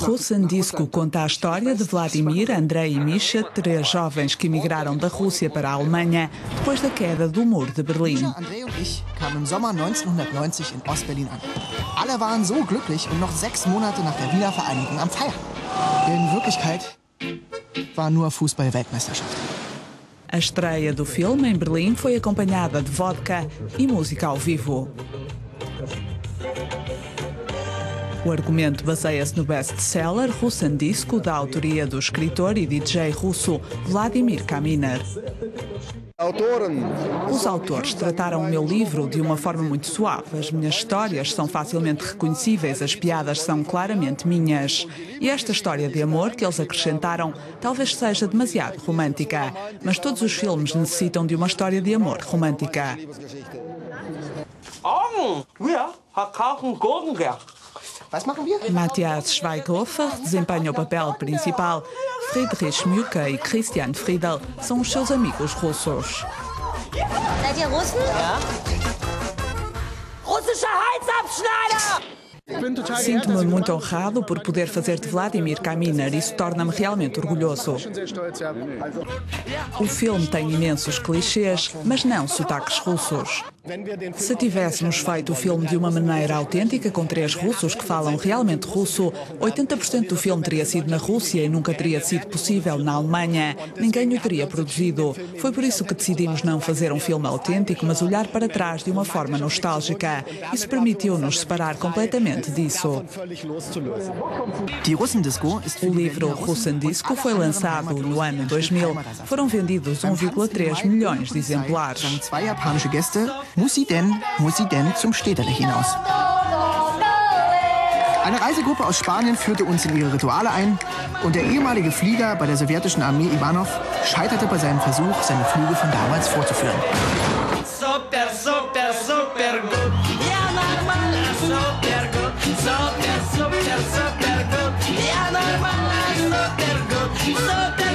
Russendisko conta a história de Vladimir, Andrei e Misha, três jovens que emigraram da Rússia para a Alemanha depois da queda do Muro de Berlim. Andrei e eu kamen im Sommer 1990 in Ostberlin an. Alle waren so glücklich und noch 6 Monate nach der Wiedervereinigung am Feiern. In Wirklichkeit war nur Fußball-Weltmeisterschaft. A estreia do filme em Berlim foi acompanhada de vodka e música ao vivo. O argumento baseia-se no best-seller Russendisko, da autoria do escritor e DJ russo Vladimir Kaminer. Os autores trataram o meu livro de uma forma muito suave. As minhas histórias são facilmente reconhecíveis, as piadas são claramente minhas. E esta história de amor que eles acrescentaram talvez seja demasiado romântica, mas todos os filmes necessitam de uma história de amor romântica. Matthias Schweighofer desempenha o papel principal. Friedrich Mücke e Christian Friedel são os seus amigos russos. Sinto-me muito honrado por poder fazer de Vladimir Kaminer. Isso torna-me realmente orgulhoso. O filme tem imensos clichês, mas não sotaques russos. Se tivéssemos feito o filme de uma maneira autêntica, com 3 russos que falam realmente russo, 80% do filme teria sido na Rússia e nunca teria sido possível na Alemanha. Ninguém o teria produzido. Foi por isso que decidimos não fazer um filme autêntico, mas olhar para trás de uma forma nostálgica. Isso permitiu-nos separar completamente disso. O livro Russendisko foi lançado no ano 2000. Foram vendidos 1,3 milhões de exemplares. Muss sie denn zum Städtele hinaus? Eine Reisegruppe aus Spanien führte uns in ihre Rituale ein und der ehemalige Flieger bei der sowjetischen Armee Ivanov scheiterte bei seinem Versuch, seine Flüge von damals fortzuführen. Super, super, super gut. Ja, normal, super gut. Super, super, super gut. Ja, normal, super gut. Super.